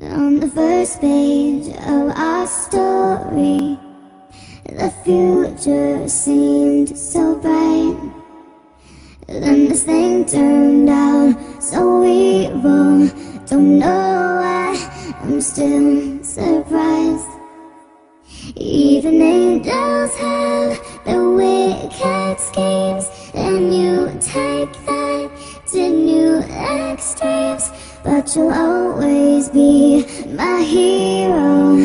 On the first page of our story, the future seemed so bright. Then this thing turned out so evil. Don't know why, I'm still surprised. Even angels have their wicked schemes, and you take that to new extremes. But you'll always be my hero,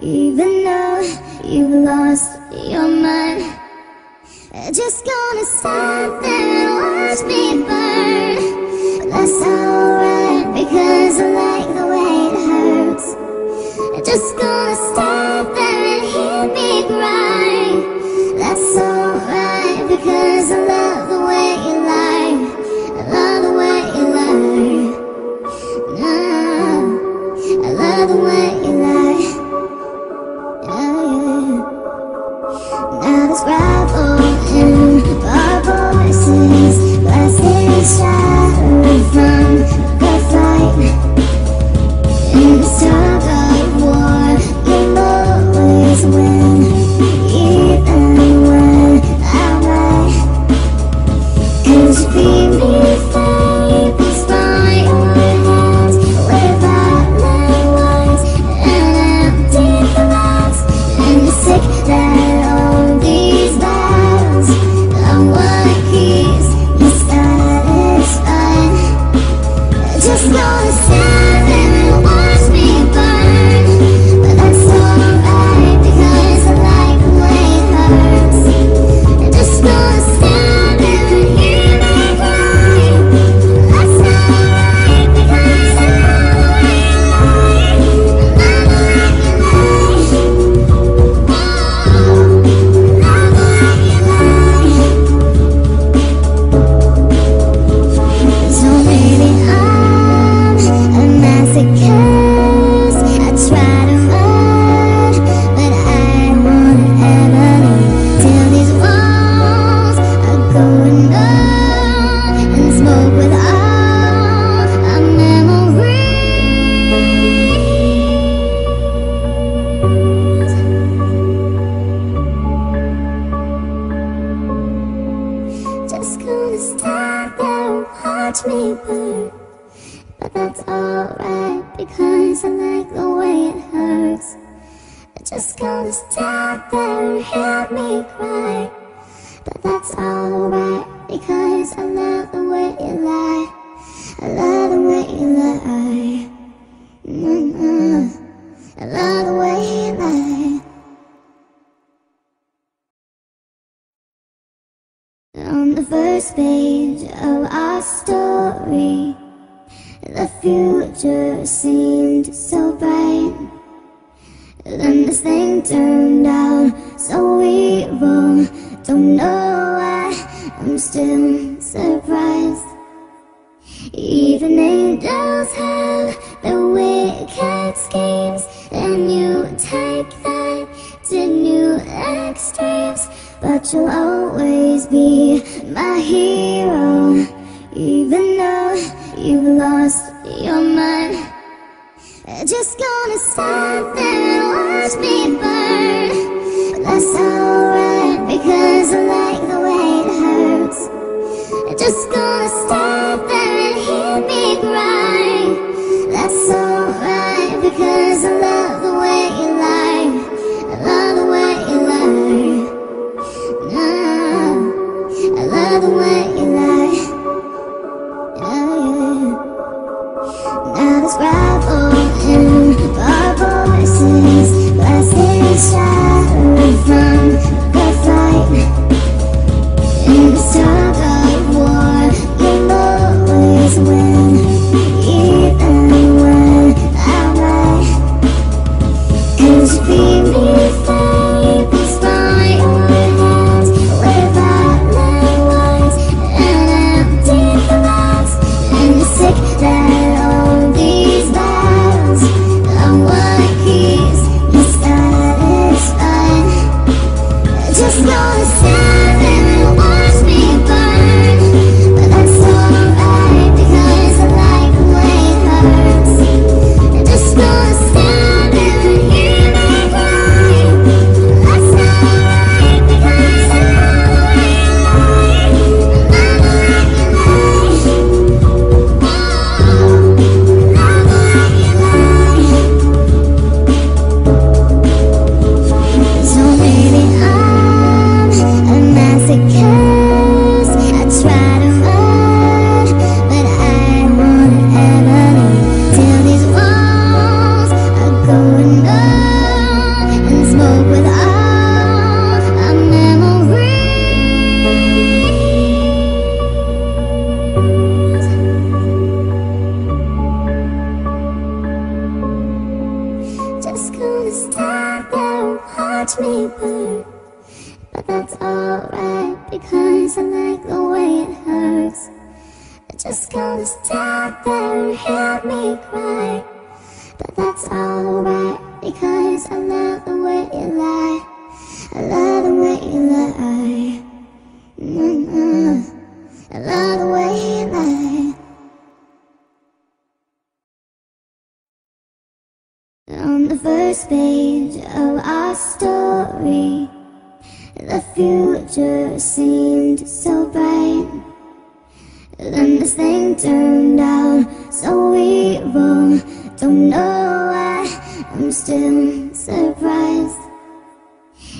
even though you've lost your mind. Just gonna stand there and watch me burn. But that's alright, because I like the way it hurts. Just gonna stand there and hear me cry. That's alright, because I love the way you lie. I love the way you lie. No, I love the way you lie. Now there's gravel in our voices, plastic shattered from the fight. In this tug of war, you'll always win, even when I write. Could you be me first? In this tug of war, watch me burn. But that's alright, because I like the way it hurts. I'm just gonna stand there and have me cry. But that's alright, because I love the way you lie. I love the way you lie. I love the way you lie. On the first page of our story, the future seemed so bright. Then this thing turned out so evil. Don't know why, I'm still surprised.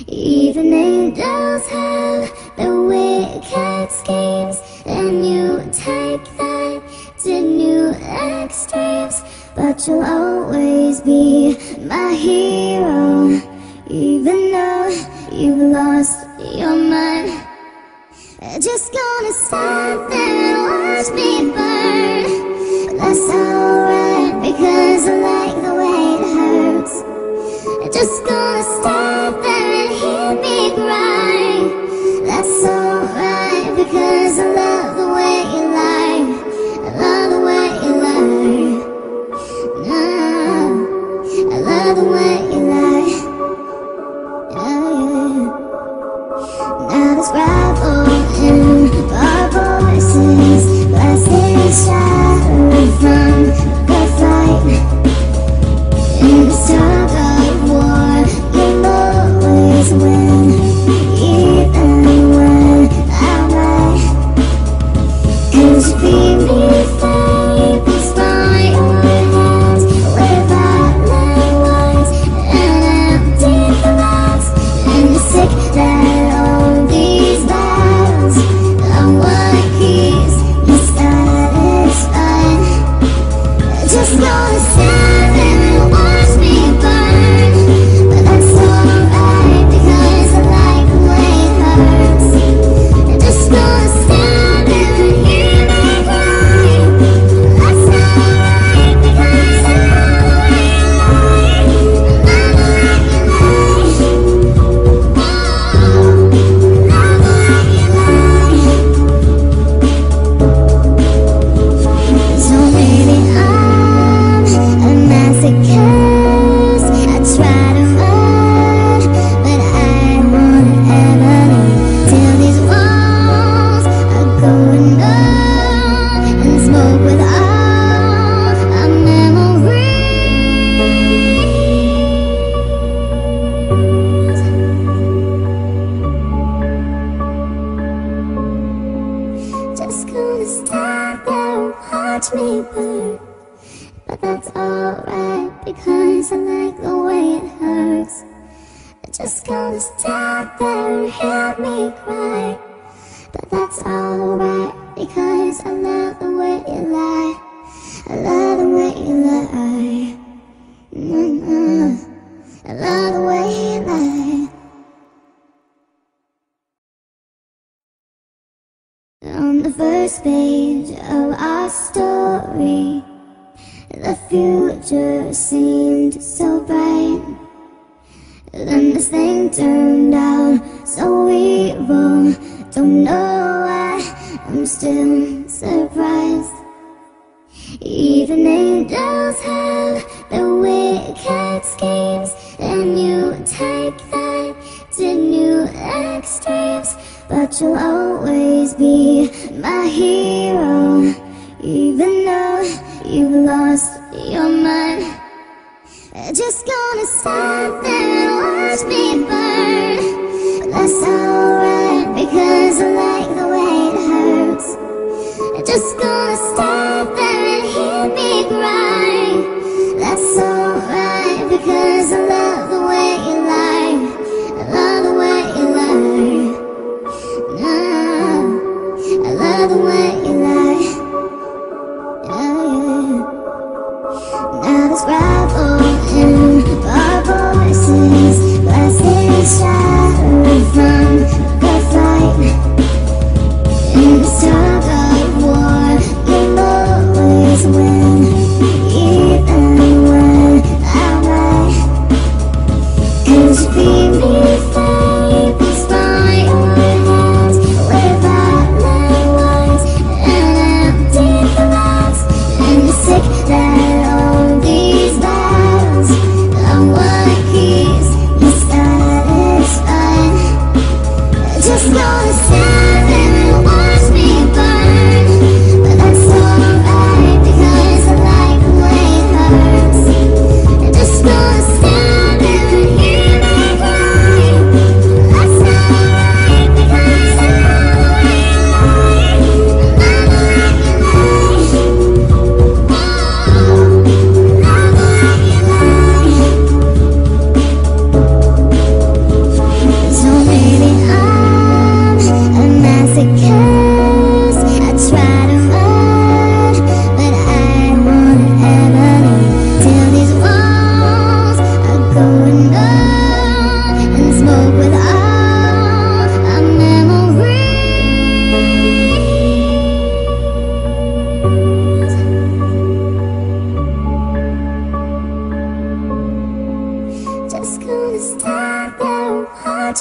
Even angels have their wicked schemes, and you take that to new extremes. But you'll always be my hero, even though you've lost your mind. Just gonna stand there and watch me burn. But that's alright, because I like the way it hurts. Just gonna stand there and hear me cry. That's alright, because I love the way you lie. I love the way you lie. I love the way you lie. Now this rival in our voices, blasting each other from the fight. In this tug of war, you'll always win, even when I lie. Could you be me faithless by your hands, without light lines and empty collapse? And the sick that be me.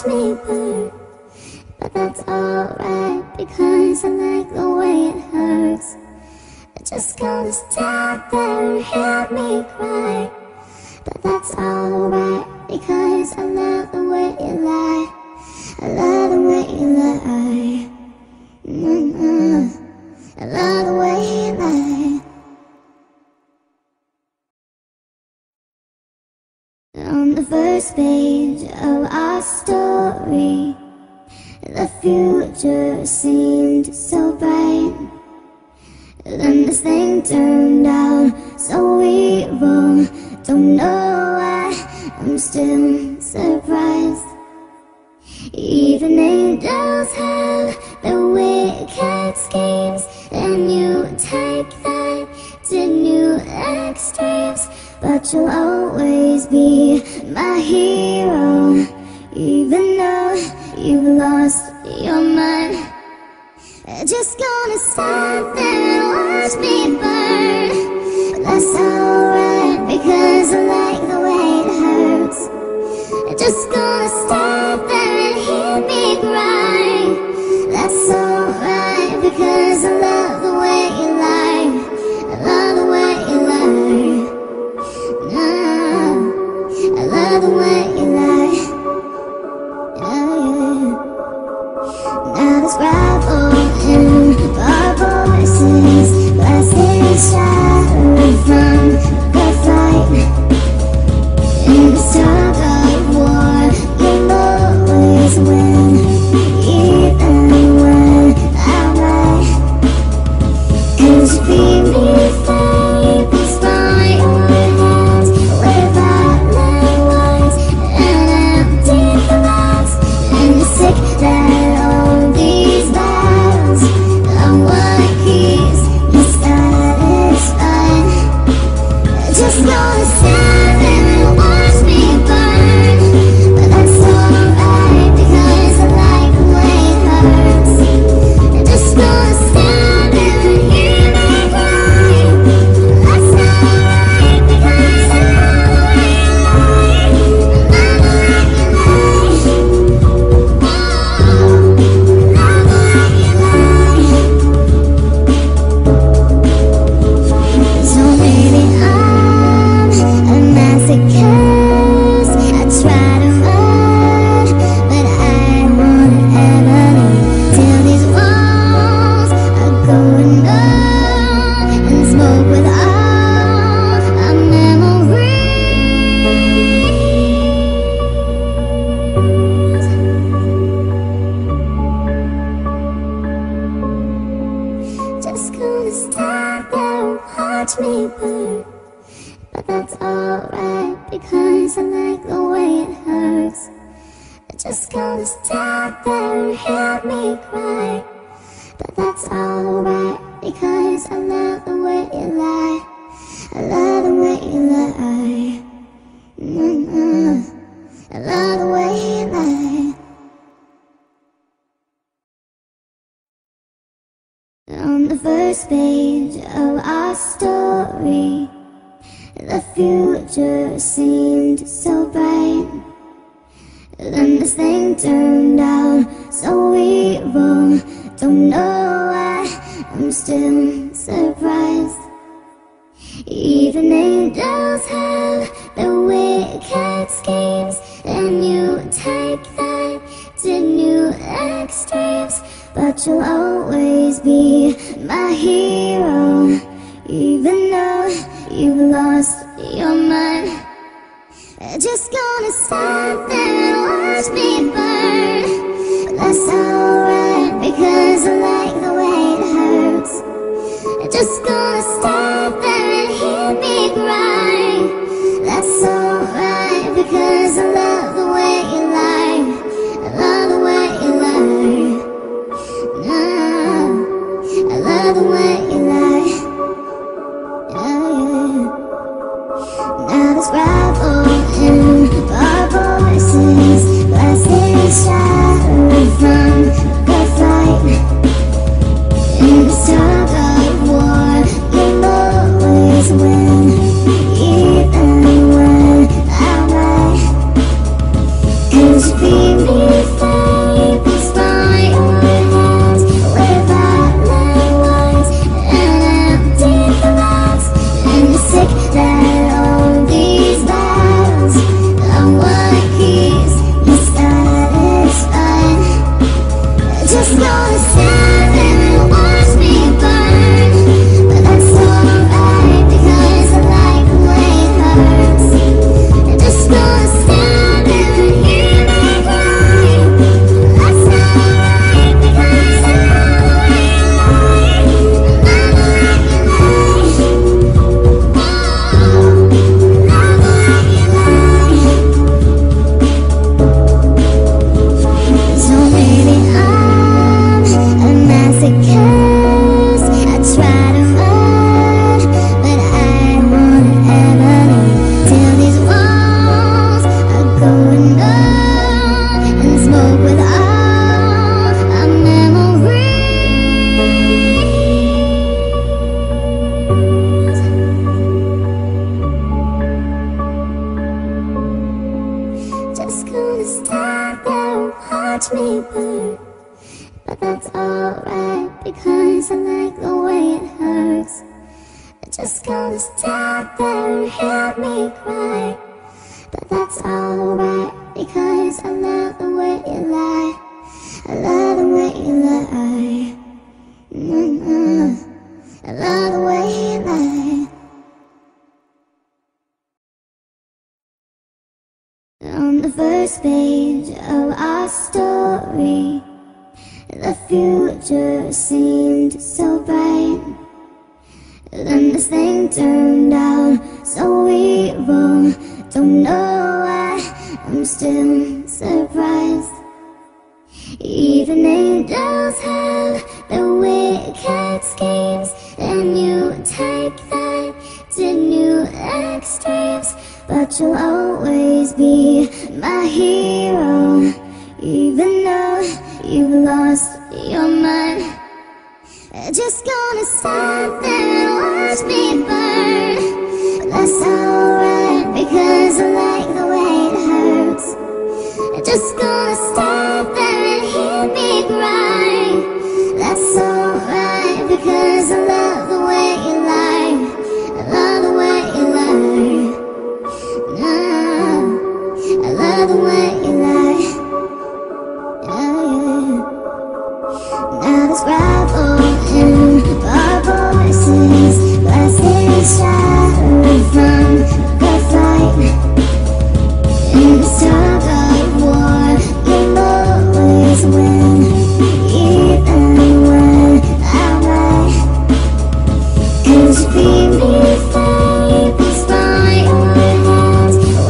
much paper, but that's alright because I like the way it hurts. I just gonna stand there and help me cry, but that's alright because I love the way you lie. I love the way you lie. I love the way you lie. On the first page of our story, the future seemed so bright. Then this thing turned out so evil. Don't know why I'm still surprised. Even angels have the wicked schemes, and you take that to new extremes. But you'll always be my hero, even though you've lost your mind. Just gonna sit there and watch me burn, but that's alright because I like the way it hurts. Just gonna sit there and hear me cry, that's alright because I love the way you lie. I love the way you lie. No, I love the way you lie. Yeah. Now this rival in our voices, blasting each other from the fight. In the tug of war, you'll always win, even when I lie. Cause you beat me first. In this tug of war, you know paper. But that's alright, because I like the way it hurts. I just gotta stand there and help me cry. But that's alright, because I love the way you lie. I love the way you lie. I love the way you lie. On the first page of our story, the future seemed so bright. Then this thing turned out so evil. Don't know why, I'm still surprised. Even angels have their wicked schemes, and you take that to new extremes. But you'll always be my hero, even though you've lost your mind. Just gonna stand there and watch me burn. But that's alright, because I like the way it hurts. Just gonna stand there and hear me cry. That's alright, because I love the way you lie. I love the way you lie. No, I love the way you lie. Now there's gravel in our voices, plastic shattered from the fight. In this tug of war, you'll always win, even when I write. Could you be me first?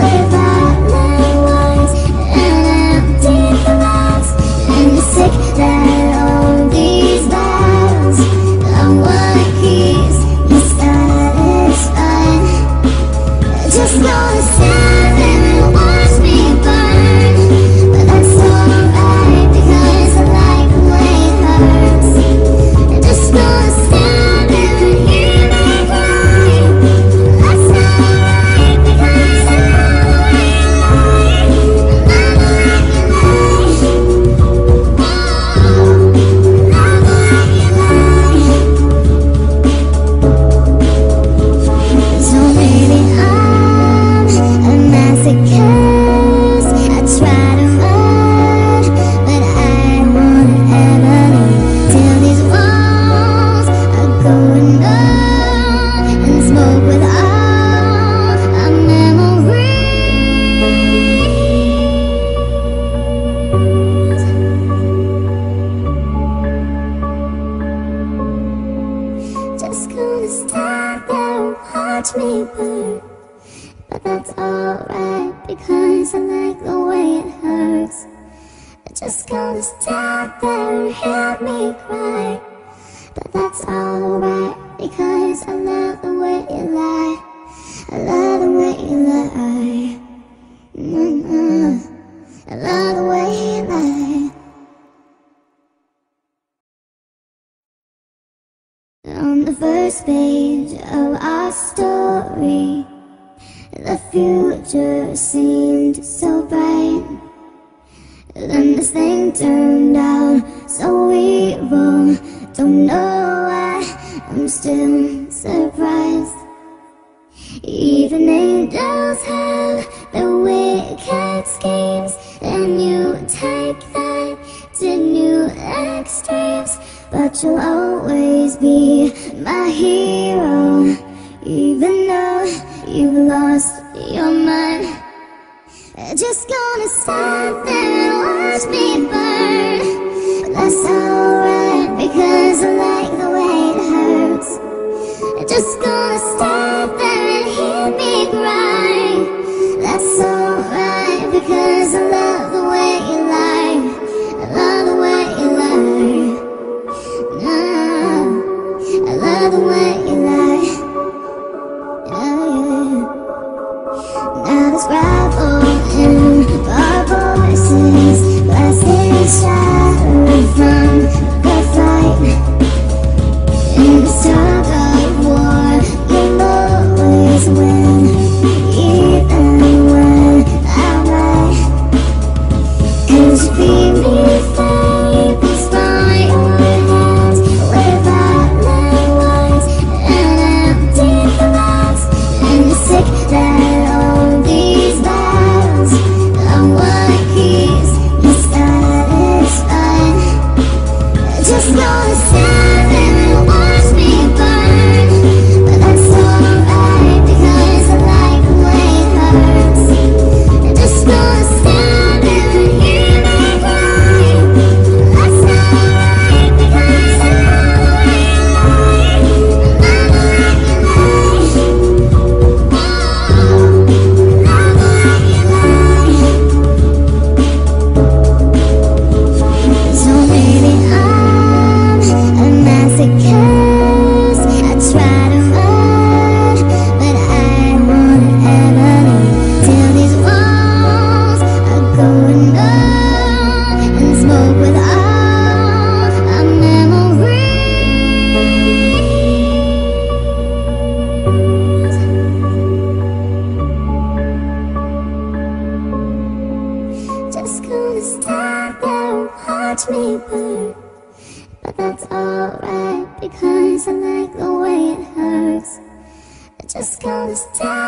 In this tug of war,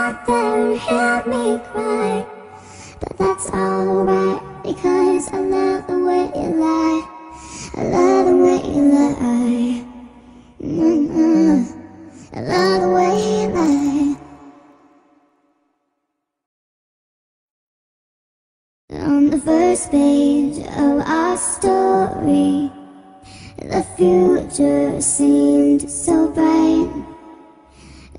heartburn had me cry. But that's alright, because I love the way you lie. I love the way you lie. I love the way you lie. On the first page of our story, the future seemed so bright.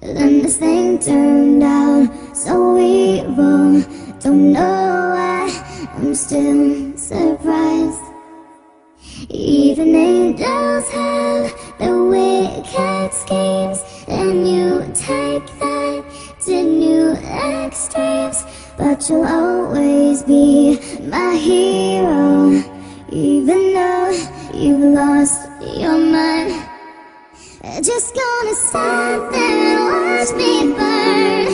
Then this thing turned out so evil. Don't know why, I'm still surprised. Even angels have their wicked schemes, and you take that to new extremes. But you'll always be my hero, even though you've lost your mind. Just gonna sit there and watch me burn.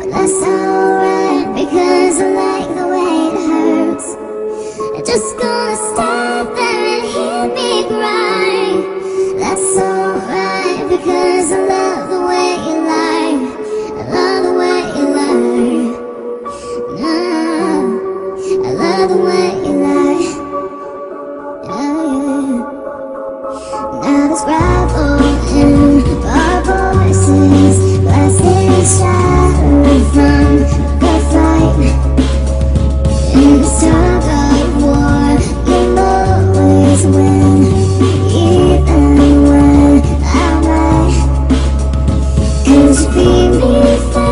But that's alright, because I like the way it hurts. Just gonna sit there and hear me cry. That's alright, because I love the way you lie. I love the way you lie. I love the way you lie. Now this rival in our voices, glasses shattering from the fight. In this tug of war, you'll always win, even when I write. Could you be me faithful?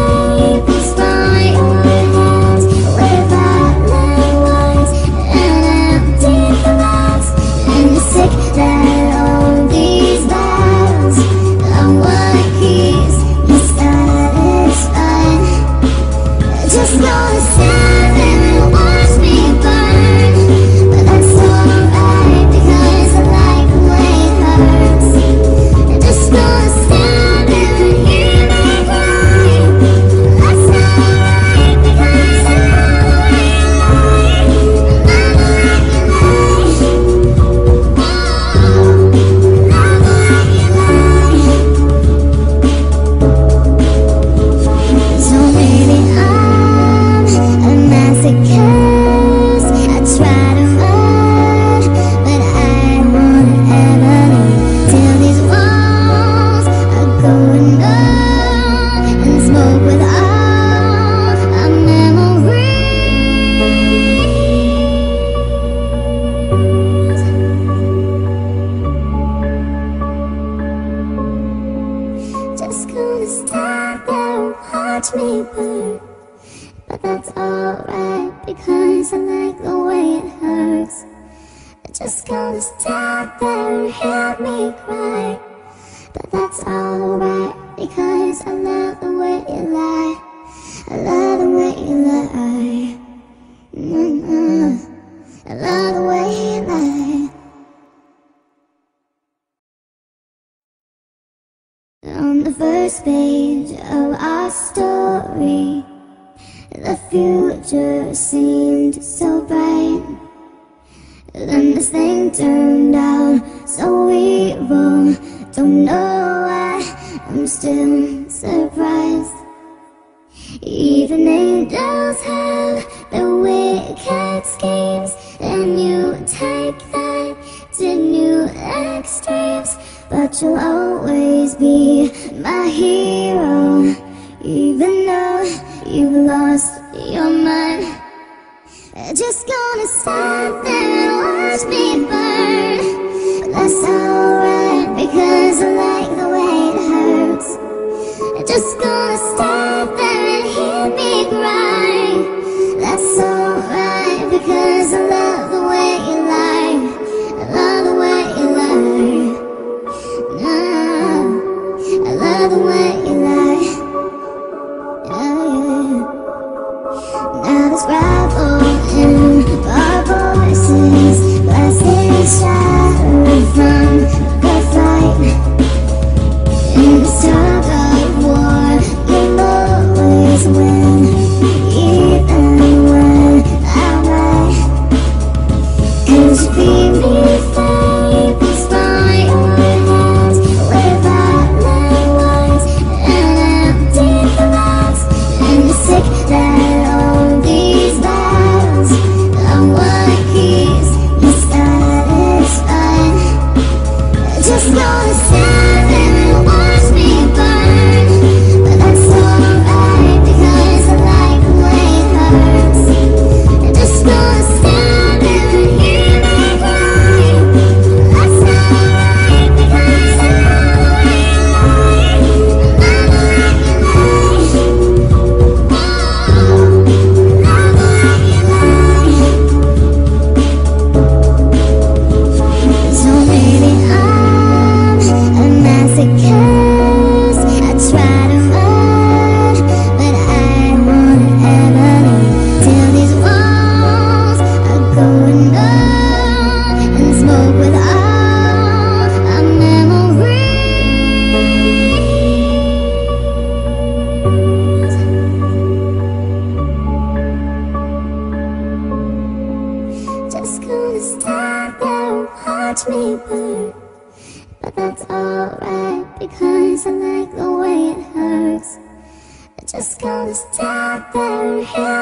God, don't help me cry.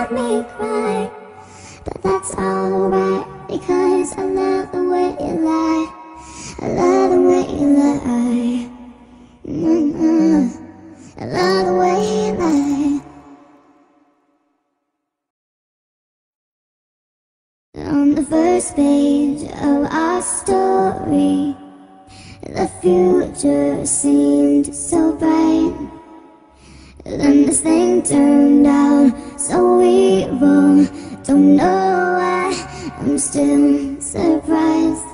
But that's alright, because I love the way you lie. I love the way you lie. I love the way you lie. On the first page of our story, the future seemed so bright. Then this thing turned out so evil. Don't know why, I'm still surprised.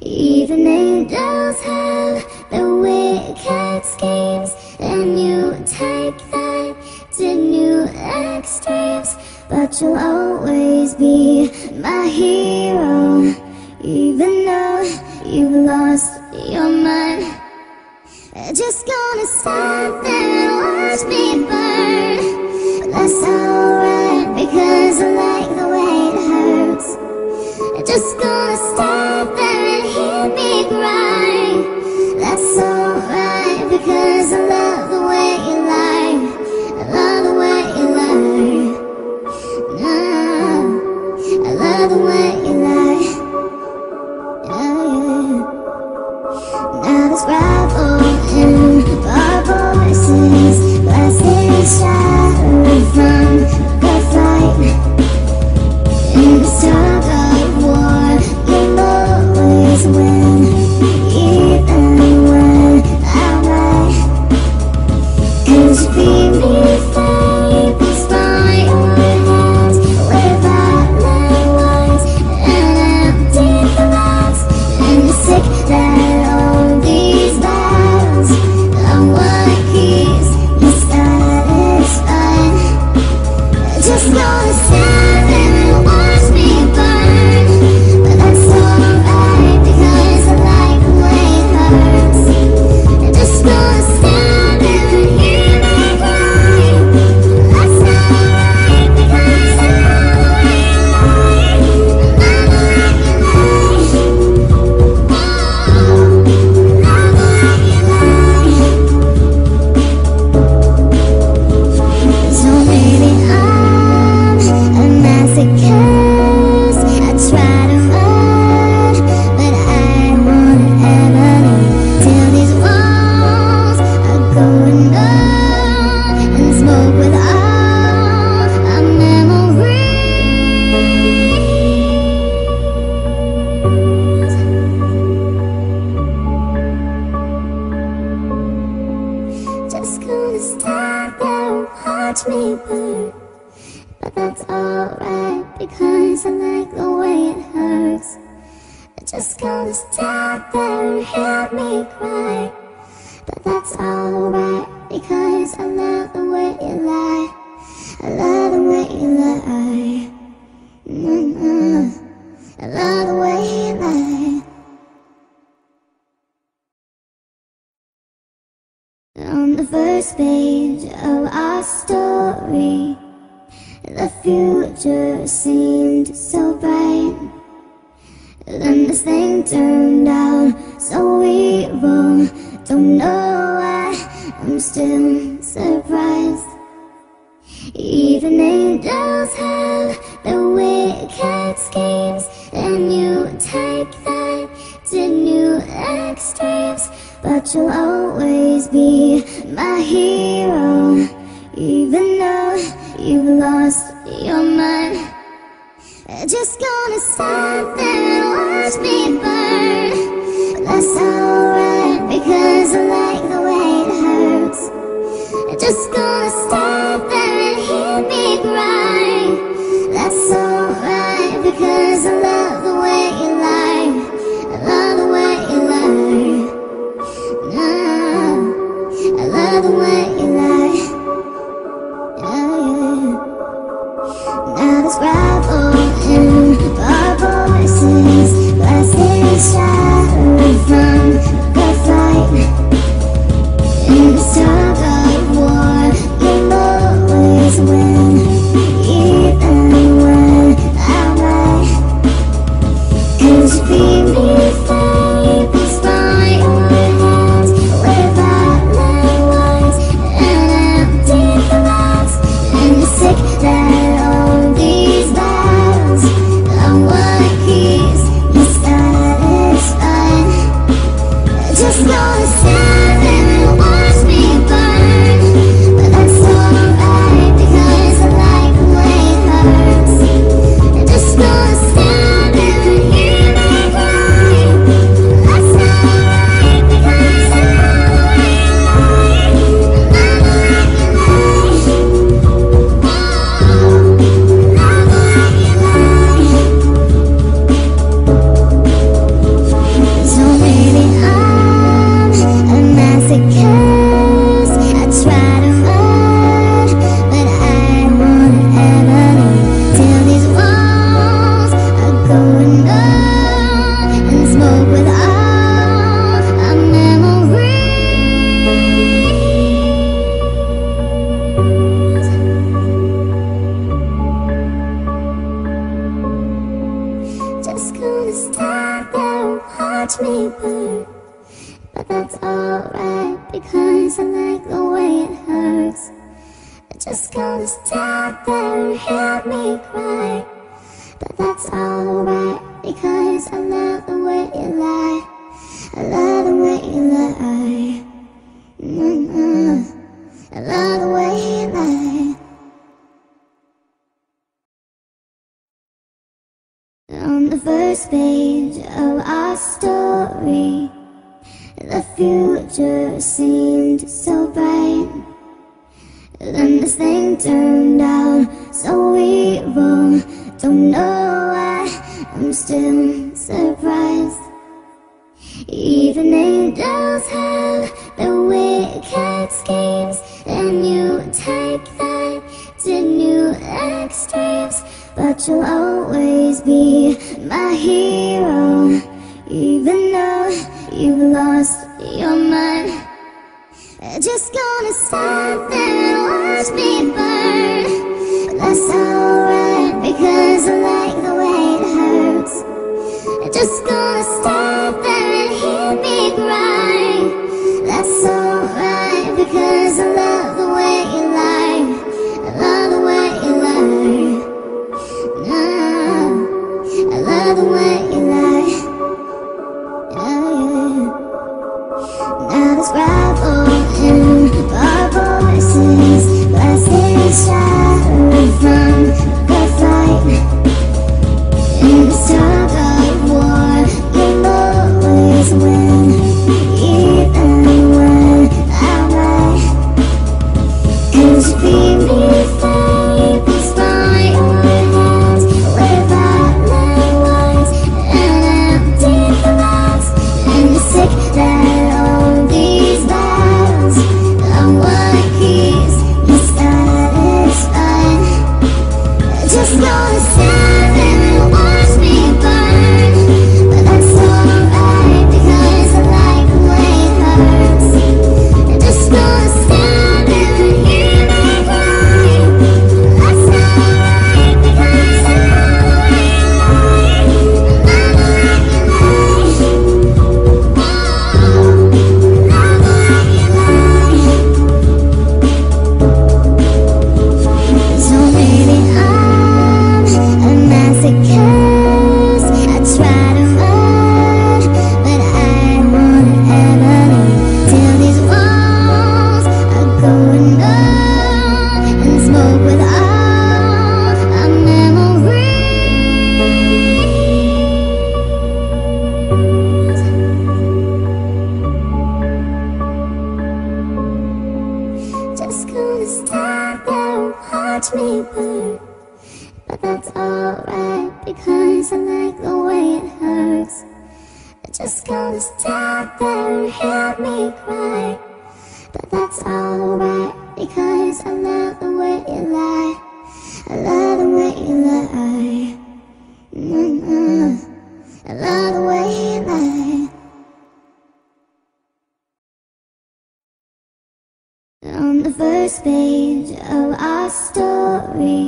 Even angels have the wicked schemes, and you take that to new extremes. But you'll always be my hero, even though you've lost your mind. Just gonna sit there and watch me burn. That's alright, because I like the way it hurts. Just gonna sit there and hear me cry. That's alright, because I love the way you lie. I love the way you lie. No, I love the way you lie. Yeah. Now this rival and our voices blasting each other from the fight. In the tug of war, you'll always win, even when I lie. Cause you beat me first. just gonna stand there and help me cry. But that's alright, because I love the way you lie. I love the way you lie. I love the way you lie. On the first page of our story, the future seemed so bright. Then this thing turned out so evil. Don't know why, I'm still surprised. Even angels have their wicked schemes, and you take that to new extremes. But you'll always be my hero, even though you've lost your mind. Just gonna stand there and watch me burn. But that's alright, because I like the way it hurts. Just gonna stand there and hear me cry. That's alright, because I love the way you lie. I love the way you lie. No, I love the way you lie. Yeah. Now this rival me burn, but that's alright, because I like the way it hurts. I'm just gonna stand there and help me cry. But that's alright, because I love the way you lie. I love the way you lie. I love the way you lie. On the first page of our story,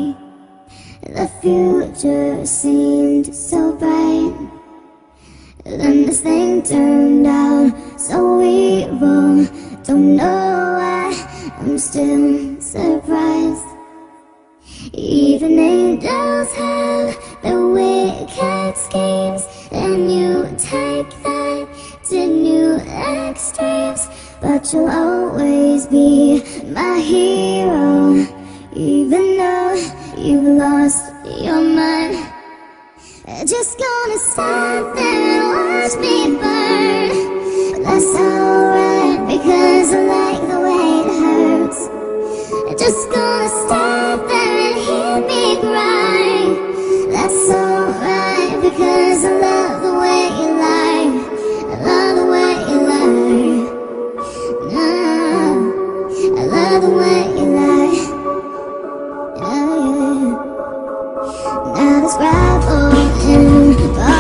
the future seemed so bright. Then this thing turned out so evil. Don't know why, I'm still surprised. Even angels have their wicked schemes, and you take that to new extremes. But you'll always be my hero, even though you've lost your mind. Just gonna stand there and watch me burn. But that's alright, because I like the way it hurts. Just gonna stand there and hear me cry. That's alright, because I love the way you lie. I love the way you lie. I love the way you lie. Yeah. Now there's gravel in our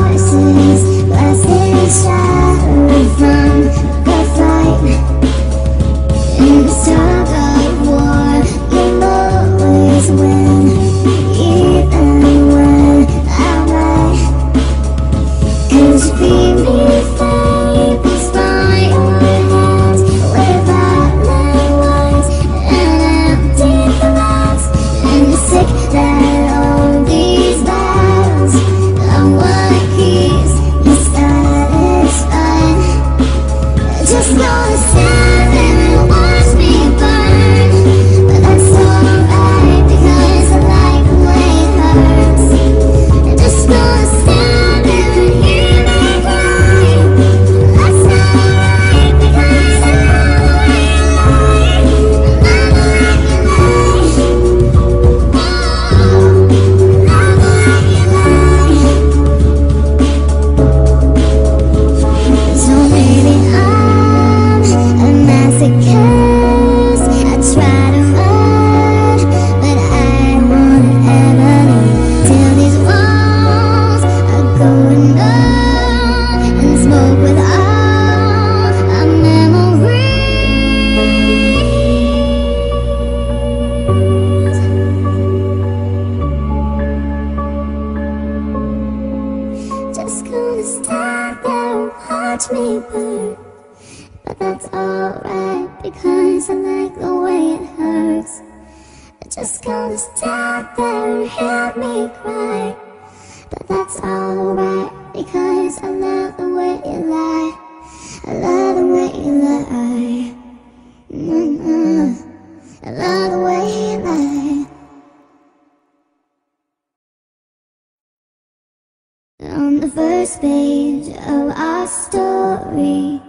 voices, glasses shattering from the fight. In the start of war, just gonna stop and help me cry. But that's alright, because I love the way you lie. I love the way you lie. I love the way you lie. On the first page of our story,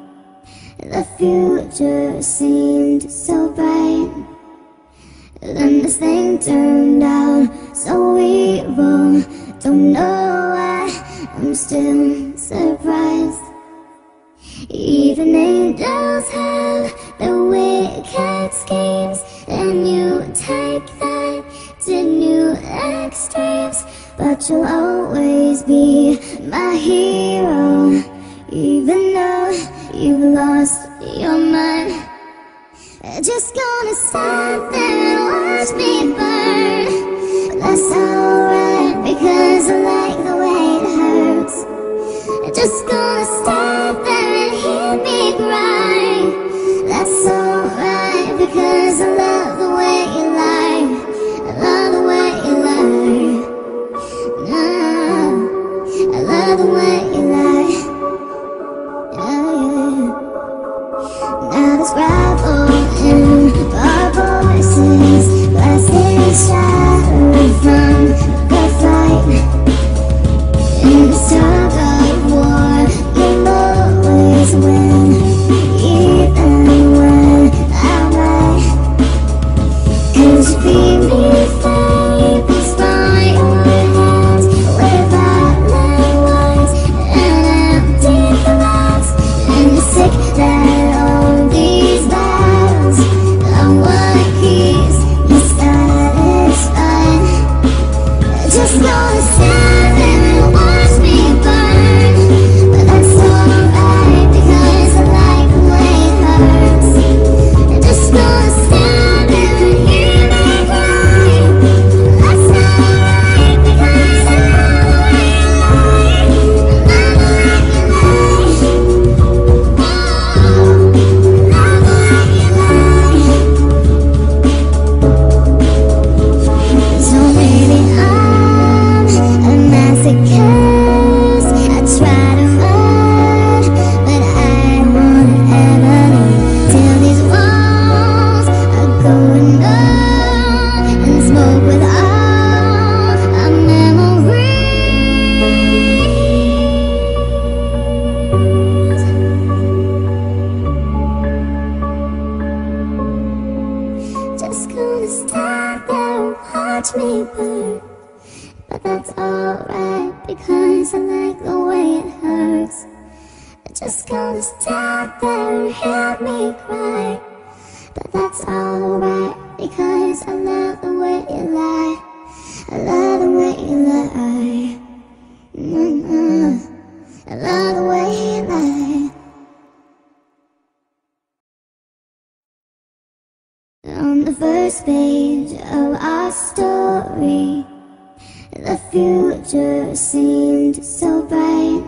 the future seemed so bright. Then this thing turned out so evil. Don't know why, I'm still surprised. Even angels have their wicked schemes, and you take that to new extremes. But you'll always be my hero, even though you've lost your mind. Just gonna sit there and watch me burn. That's alright, because I like the way it hurts. Just gonna sit there and hear me cry. That's alright, because I love the way you lie. I love the way you lie. I love the way you lie. Now this rival in our voices, blasting each other from the fight. In this tug of war, you'll always win, even when I lie. Could you be me faithless by your hands, without light lines and empty collapse? And you're sick that me burn, but that's alright, because I like the way it hurts. I'm just gonna stop there and help me cry. But that's alright, because I love the way you lie. I love the way you lie. I love the way you lie. On the first page of our story, the future seemed so bright.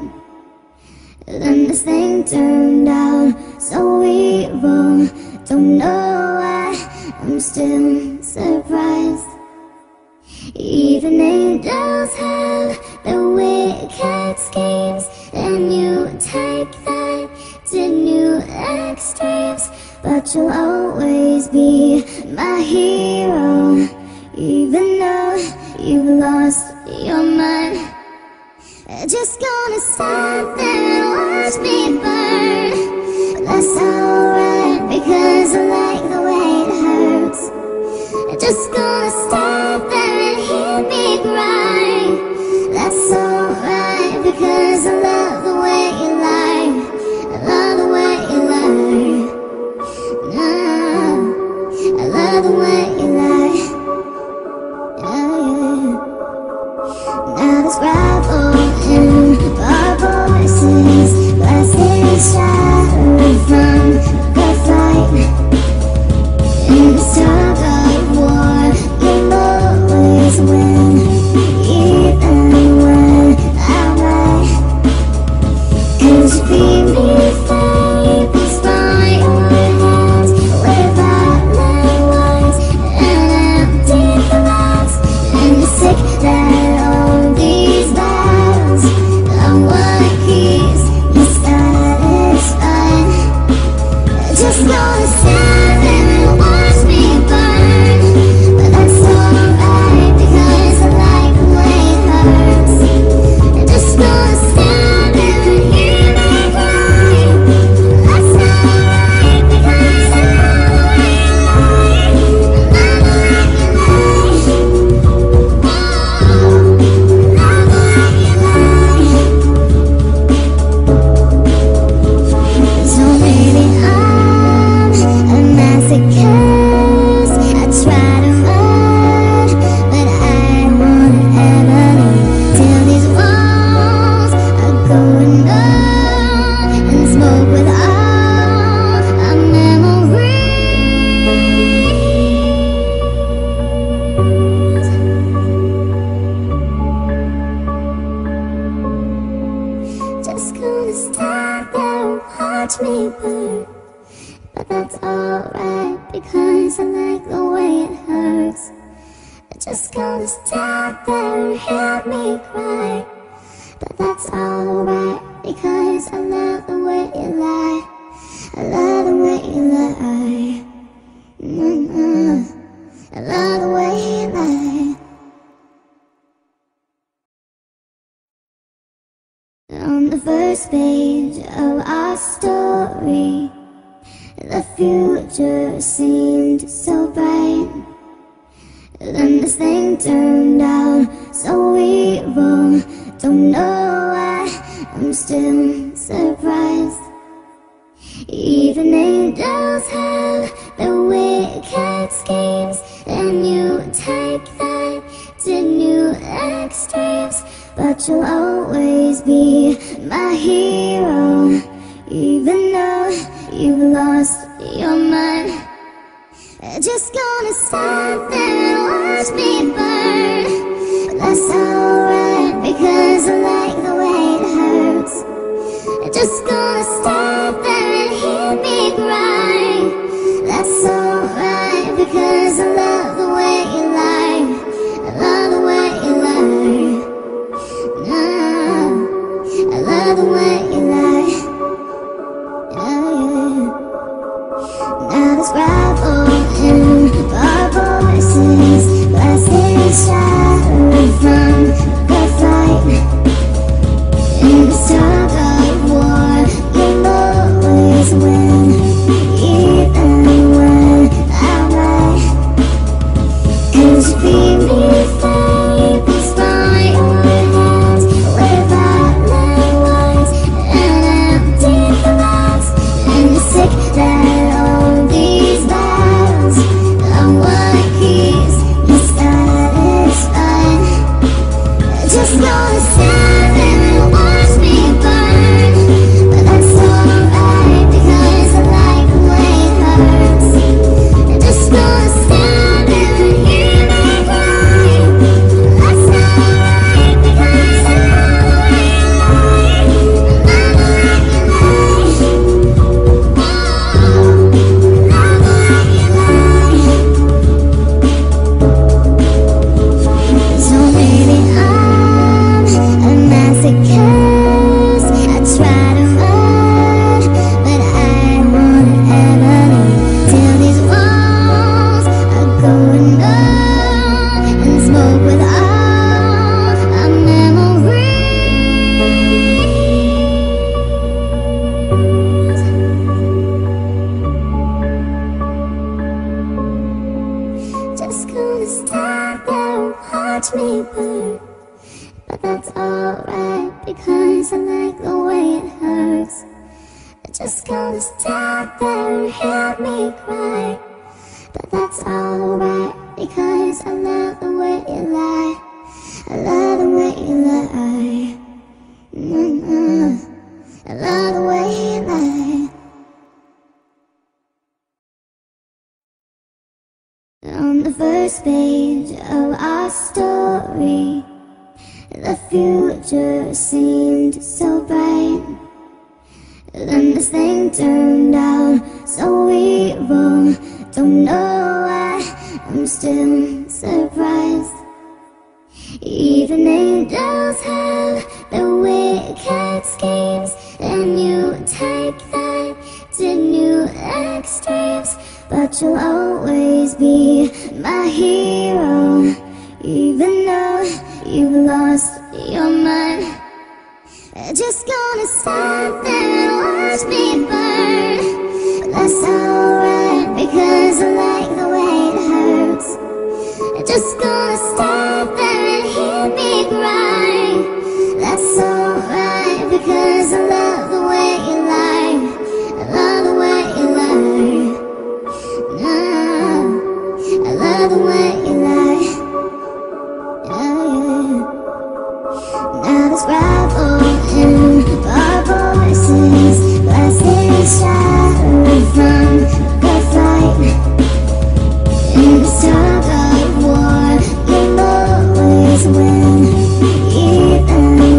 Then this thing turned out so evil. Don't know why, I'm still surprised. Even angels have their wicked schemes, and you take that to new extremes. But you'll always be my hero, even though you've lost your mind. Just gonna sit there and watch me burn. That's alright, because I like the way it hurts. Just gonna sit there and hear me cry. That's alright, because I love the way you lie. I love the way you lie. I love the way you lie. Now this rival in our voices, blasting each other from the fight. In this tug of war, just gonna stand there and help me cry. But that's alright, because I love the way you lie. I love the way you lie. I love the way you lie. On the first page of our story, the future seemed so bright. Then this thing turned out so evil. Don't know why, I'm still surprised. Even angels have their wicked schemes, and you take that to new extremes. But you'll always be my hero, even though you've lost your mind. Just gonna sit there and watch me burn. That's alright, because I like the way it hurts. Just gonna sit there and hear me cry. That's alright, because I love the way you lie. I love the way you lie. No, I love the way you lie. Now there's gravel in our voices, blasting shadow from the fight. In the tug of war, you'll always win, even when I lie. Cause you feed me fire. When, even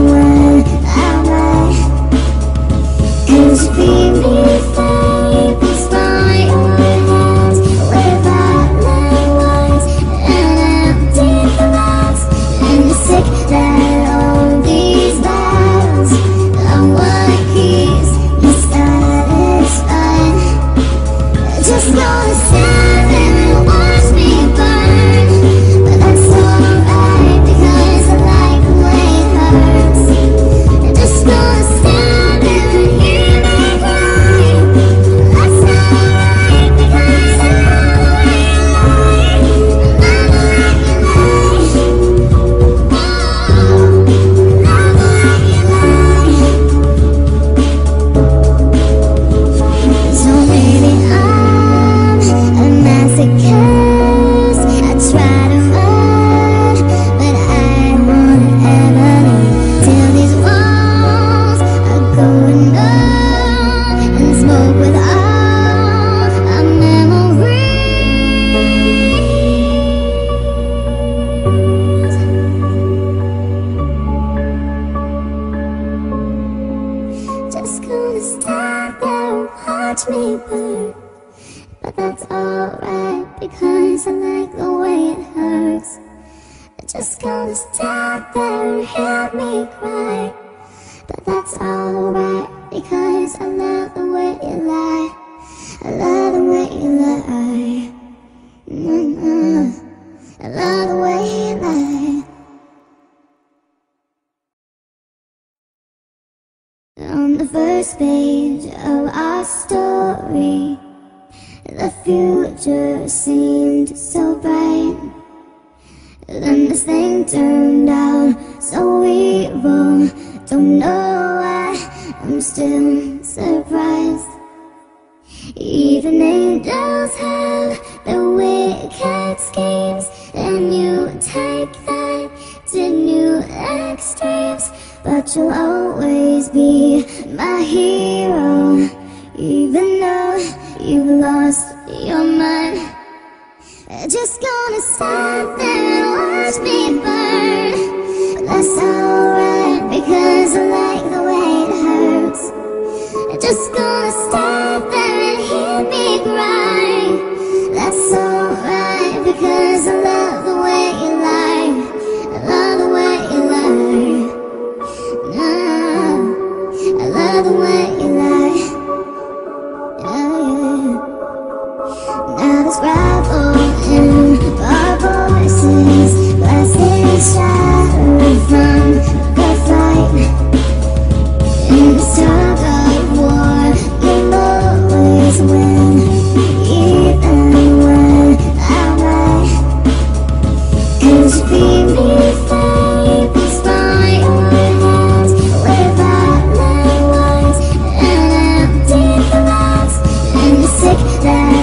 when I lie, just gonna stop there and help me cry. But that's alright, because I love the way you lie. I love the way you lie. I love the way you lie. On the first page of our story, the future seemed so bright. Then this thing turned out so evil. Don't know why, I'm still surprised. Even angels have their wicked schemes, and you take that to new extremes. But you'll always be my hero, even though you've lost your mind. Just gonna sit there and watch me burn. But that's alright, because I like the way it hurts. Just gonna sit there and hear me cry. That's alright, because I love the way you lie. I love the way you lie. No, I love the way you lie. Now there's gravel in our voices, plastic shattered from the fight. In this tug of war, you'll always win, even when I write. Could you be me first? Be me, please, by your hands, without landlines.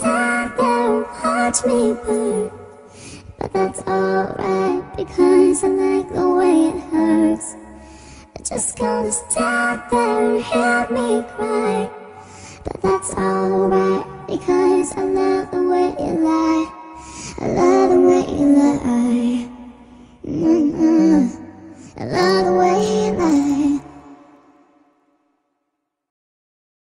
guitar won't hurt me burn. But that's alright, because I like the way it hurts. I'm just gonna stand there and help me cry. But that's alright, because I love the way you lie. I love the